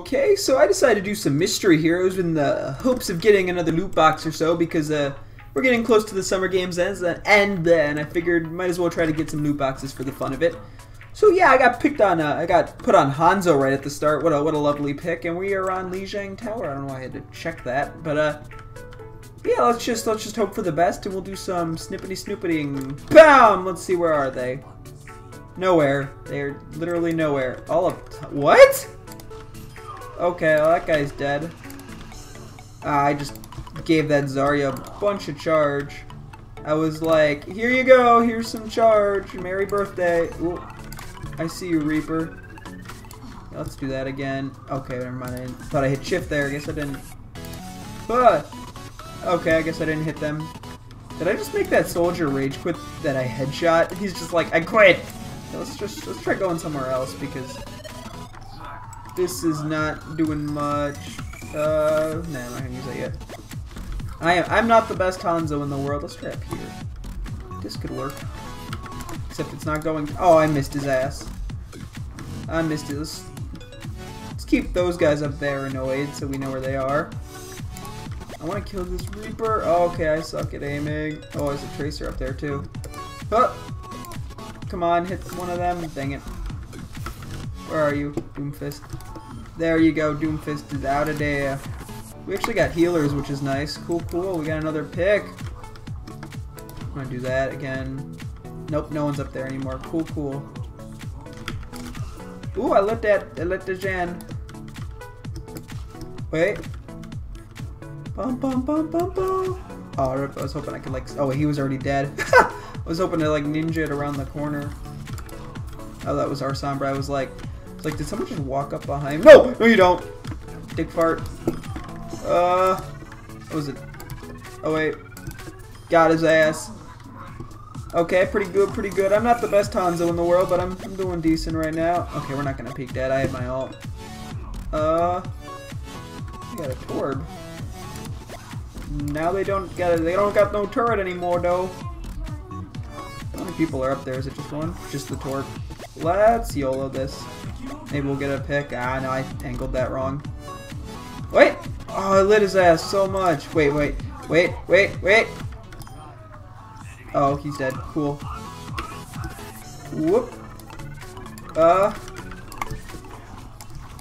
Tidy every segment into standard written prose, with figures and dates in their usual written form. Okay, so I decided to do some Mystery Heroes in the hopes of getting another loot box or so, because we're getting close to the Summer Games and I figured might as well try to get some loot boxes for the fun of it. So yeah, I got picked on, I got put on Hanzo right at the start. What a lovely pick, and we are on Lijiang Tower. I don't know why I had to check that, but yeah, let's just hope for the best, and we'll do some snippity-snoopitying. Bam! Let's see, where are they? Nowhere. They're literally nowhere. All up. What? Okay, well, that guy's dead. I just gave that Zarya a bunch of charge. I was like, here you go, here's some charge. Merry birthday. Ooh, I see you, Reaper. Let's do that again. Okay, never mind. I thought I hit shift there. I guess I didn't. But okay, I guess I didn't hit them. Did I just make that soldier rage quit that I headshot? He's just like, I quit. Let's try going somewhere else, because this is not doing much. Nah, I'm not gonna use that yet. I'm not the best Hanzo in the world. Let's try up here. This could work. Except it's not going. Oh, I missed his ass. I missed his. Let's keep those guys up there annoyed so we know where they are. I want to kill this Reaper. Oh, okay, I suck at aiming. Oh, there's a Tracer up there too. Oh! Come on, hit one of them. Dang it. Where are you, Doomfist? There you go, Doomfist is out of there. We actually got healers, which is nice. Cool, cool, we got another pick. I'm gonna do that again. Nope, no one's up there anymore. Cool, cool. Ooh, I lit the Jan. Wait. Bum, bum, bum, bum, bum. Oh, I was hoping I could like, oh, he was already dead. I was hoping to like ninja it around the corner. Oh, that was our Sombra. I was like, did someone just walk up behind me? No! No, you don't! Dick fart. What was it? Oh, wait. Got his ass. Okay, pretty good, pretty good. I'm not the best Hanzo in the world, but I'm doing decent right now. Okay, we're not gonna peek that. I had my ult. We got a Torb. Now they don't got no turret anymore, though. How many people are up there? Is it just one? Just the Torb. Let's YOLO this. Maybe we'll get a pick. Ah, no, I angled that wrong. Wait! Oh, I lit his ass so much. Wait, wait, wait, wait, wait. Oh, he's dead. Cool. Whoop.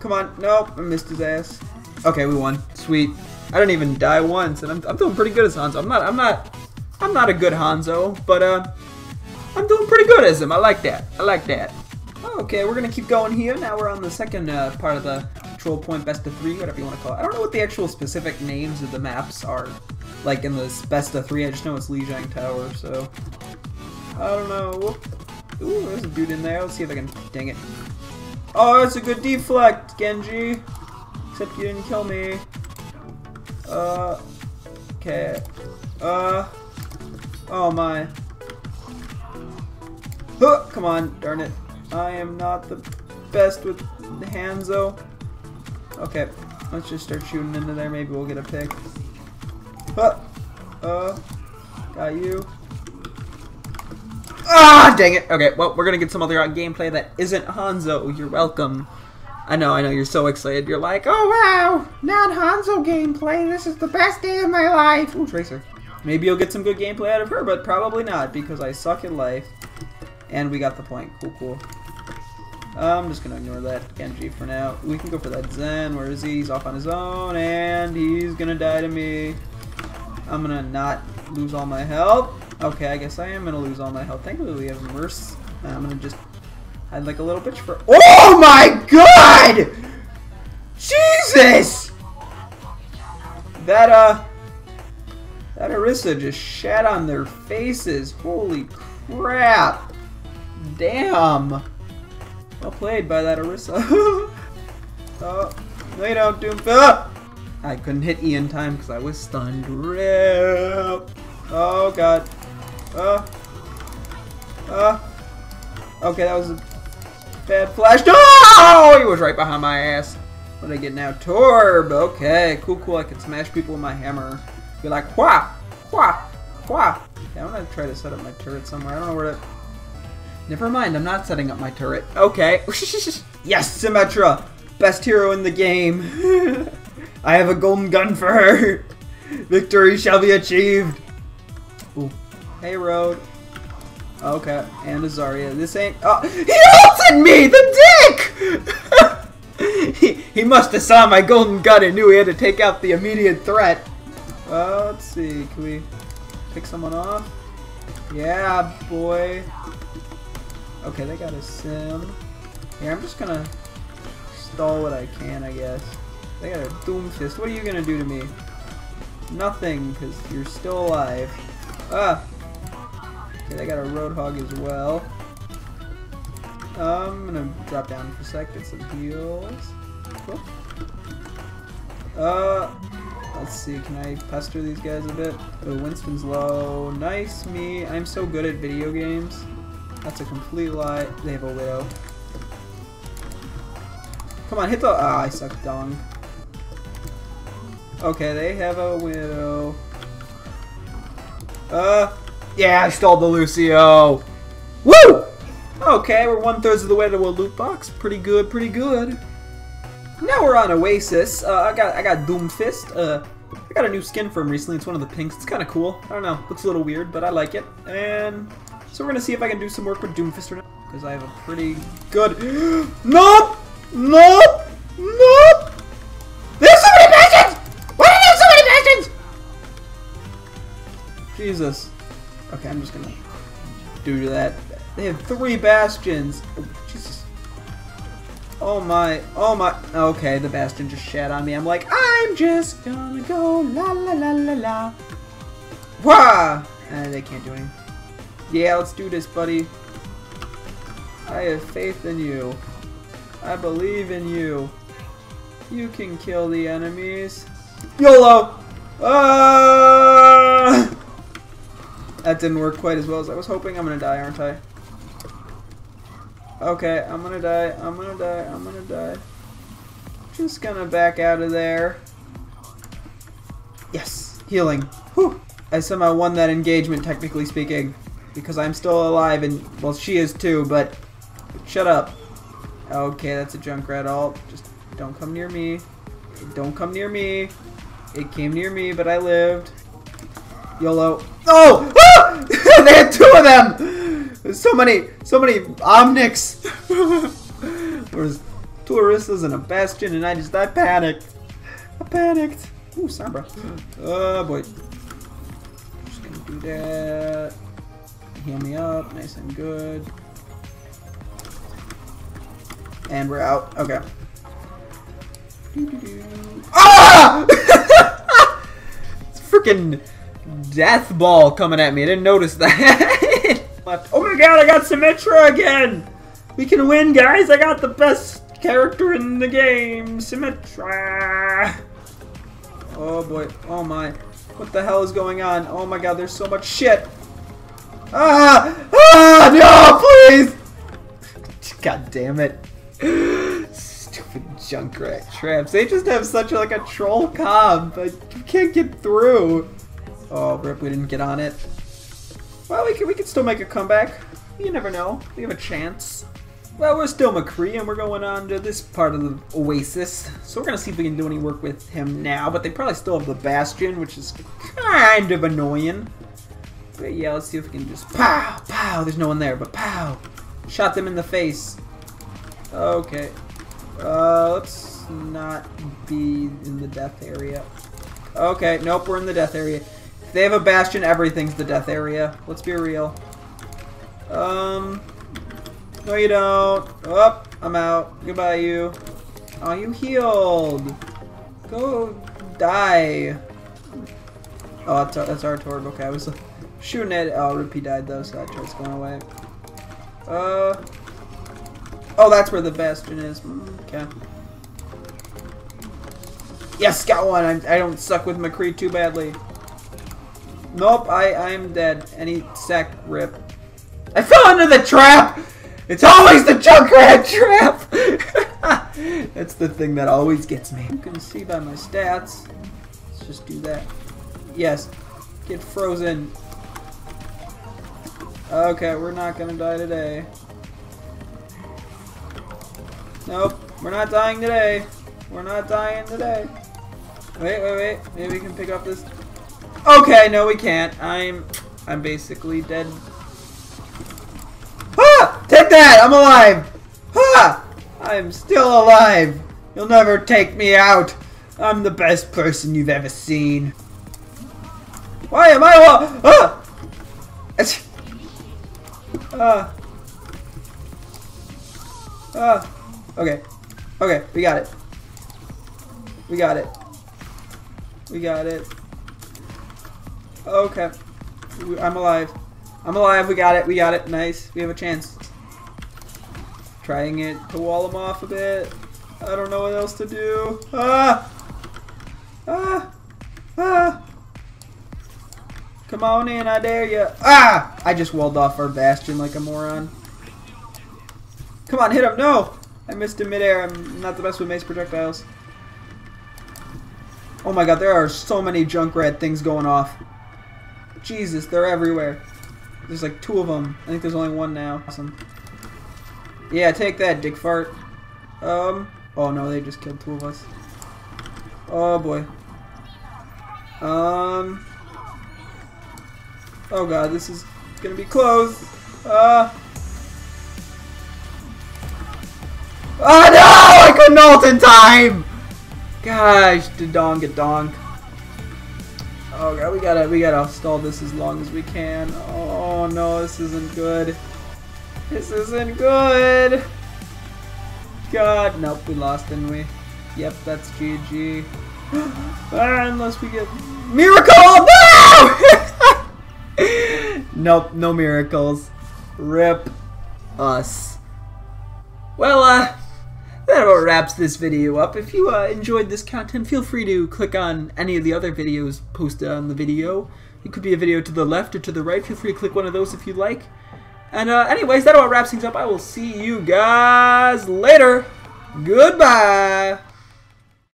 Come on. Nope, I missed his ass. Okay, we won. Sweet. I didn't even die once, and I'm doing pretty good as Hanzo. I'm not a good Hanzo, but I'm doing pretty good as him. I like that. I like that. Okay, we're gonna keep going here. Now we're on the second part of the control point, best of three, whatever you want to call it. I don't know what the actual specific names of the maps are, like in this best of three. I just know it's Lijiang Tower, so I don't know. Ooh, there's a dude in there. Let's see if I can. Dang it! Oh, that's a good deflect, Genji. Except you didn't kill me. Okay. Oh my. Huh, come on, darn it. I am not the best with the Hanzo. Okay, let's just start shooting into there. Maybe we'll get a pick. Huh. Got you. Ah, dang it. Okay, well, we're going to get some other gameplay that isn't Hanzo. You're welcome. I know, you're so excited. You're like, oh, wow, not Hanzo gameplay. This is the best day of my life. Ooh, Tracer. Maybe you'll get some good gameplay out of her, but probably not, because I suck at life. And we got the point. Cool, cool. I'm just gonna ignore that Genji for now. We can go for that Zen. Where is he? He's off on his own, and he's gonna die to me. I'm gonna not lose all my health. Okay, I guess I am gonna lose all my health. Thankfully, we have Merce. I'm gonna just hide like a little bitch for. Oh my God! Jesus! That Orisa just shat on their faces. Holy crap! Damn! Well played by that Orisa. Oh, no you don't, Doomfist. I couldn't hit E in time because I was stunned. RIP. Oh God. Okay, that was a bad flash. Oh, he was right behind my ass. What did I get now? Torb. Okay, cool, cool. I can smash people with my hammer. Be like, wah, wah, wah. Yeah, I'm gonna try to set up my turret somewhere. I don't know where to. Never mind, I'm not setting up my turret. Okay. Yes, Symmetra! Best hero in the game. I have a golden gun for her. Victory shall be achieved. Ooh. Hey, Road. Okay, and a Zarya. This ain't. Oh, he ulted me! The dick! He must have saw my golden gun and knew he had to take out the immediate threat. Let's see. Can we pick someone off? Yeah, boy. Okay, they got a sim. Here, I'm just gonna stall what I can, I guess. They got a Doomfist. What are you gonna do to me? Nothing, because you're still alive. Ah! Okay, they got a Roadhog as well. I'm gonna drop down for a sec, get some heals. Cool. Let's see, can I pester these guys a bit? Oh, Winston's low. Nice me. I'm so good at video games. That's a complete lie. They have a Widow. Come on, hit the. Ah, I suck dong. Okay, they have a Widow. Yeah, I stole the Lucio. Woo! Okay, we're 1/3 of the way to a loot box. Pretty good, pretty good. Now we're on Oasis. I got Doomfist. I got a new skin for him recently. It's one of the pinks. It's kind of cool. I don't know. Looks a little weird, but I like it. And so we're gonna see if I can do some work with Doomfist or not, because I have a pretty good. Nope! Nope! Nope! There's so many bastions! Why are there so many bastions? Jesus. Okay, I'm just gonna do that. They have 3 bastions. Oh, Jesus. Oh my, oh my. Okay, the Bastion just shat on me. I'm like, I'm just gonna go la la la la la. Wah! They can't do anything. Yeah, let's do this, buddy. I have faith in you. I believe in you. You can kill the enemies. YOLO! That didn't work quite as well as I was hoping. I'm gonna die, aren't I? Okay, I'm gonna die, I'm gonna die, I'm gonna die. Just gonna back out of there. Yes, healing. Whew. I somehow won that engagement, technically speaking, because I'm still alive and, well, she is too, but shut up. Okay, that's a Junkrat ult. Just don't come near me. Don't come near me. It came near me, but I lived. YOLO. Oh! Ah! They had 2 of them! So many Omnics. There's 2 Orisas and a Bastion, and I panicked. I panicked. Ooh, Sombra. Oh boy. Just gonna do that. Heal me up, nice and good. And we're out. Okay. Ah! It's freaking death ball coming at me. I didn't notice that. Left. Oh my god, I got Symmetra again! We can win, guys! I got the best character in the game! Symmetra! Oh boy, oh my. What the hell is going on? Oh my god, there's so much shit! Ah! Ah! No, please! God damn it. Stupid Junkrat traps. They just have such like a troll cob, but you can't get through. Oh, rip, we didn't get on it. Well, we can still make a comeback. You never know. We have a chance. Well, we're still McCree, and we're going on to this part of the Oasis. So we're going to see if we can do any work with him now, but they probably still have the Bastion, which is kind of annoying. But yeah, let's see if we can just pow, pow. There's no one there, but pow. Shot them in the face. Okay. Let's not be in the death area. Okay, nope, we're in the death area. If they have a Bastion, everything's the death area. Let's be real. No you don't. Oh, I'm out. Goodbye, you. Oh, you healed. Go die. Oh, that's our Torb. Okay, I was shooting at it. Oh, Rippy died, though, so that Torb's going away. Oh, that's where the Bastion is. Okay. Yes, got one. I don't suck with McCree too badly. Nope, I'm dead. Any sec, rip. I fell into the trap! It's always the Junkrat trap! That's the thing that always gets me. You can see by my stats. Let's just do that. Yes. Get frozen. Okay, we're not gonna die today. Nope. We're not dying today. We're not dying today. Wait, wait, wait. Maybe we can pick up this. Okay, no, we can't. I'm basically dead. Ah! Take that! I'm alive! Ah! I'm still alive! You'll never take me out! I'm the best person you've ever seen. Why am I alive? Ah! Okay. Okay, we got it. We got it. We got it. Okay. I'm alive. I'm alive. We got it. We got it. Nice. We have a chance. Trying it to wall him off a bit. I don't know what else to do. Ah! Ah! Ah! Come on in, I dare you. Ah! I just walled off our Bastion like a moron. Come on, hit him. No! I missed him midair. I'm not the best with mace projectiles. Oh my god, there are so many Junkrat things going off. Jesus, they're everywhere. There's like two of them. I think there's only one now. Awesome. Yeah, take that, dick fart. Oh no, they just killed two of us. Oh boy. Oh god, this is gonna be close. Oh no! I couldn't ult in time! Gosh, da-donk-a-donk. Oh god, we gotta stall this as long as we can. Oh no, this isn't good. This isn't good! God, nope, we lost, didn't we? Yep, that's GG. Unless we get... Miracle! No! Nope, no miracles. RIP us. Well, that about wraps this video up. If you enjoyed this content, feel free to click on any of the other videos posted on the video. It could be a video to the left or to the right. Feel free to click one of those if you'd like. And anyways, that about wraps things up. I will see you guys later. Goodbye.